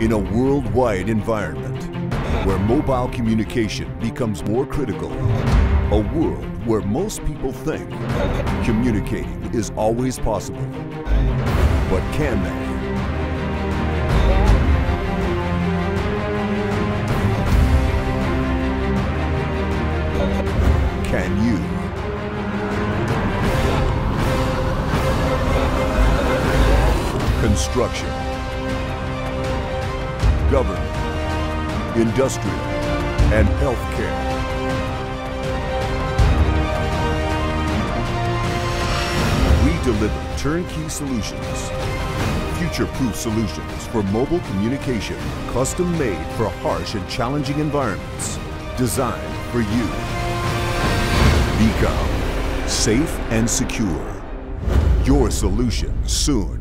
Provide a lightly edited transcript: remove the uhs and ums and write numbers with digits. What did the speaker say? in a worldwide environment where mobile communication becomes more critical, a world where most people think communicating is always possible, but can they? Can you? Construction, government, industrial, and healthcare. We deliver turnkey solutions, future-proof solutions for mobile communication, custom-made for harsh and challenging environments, designed for you. BCom, safe and secure. Your solution soon.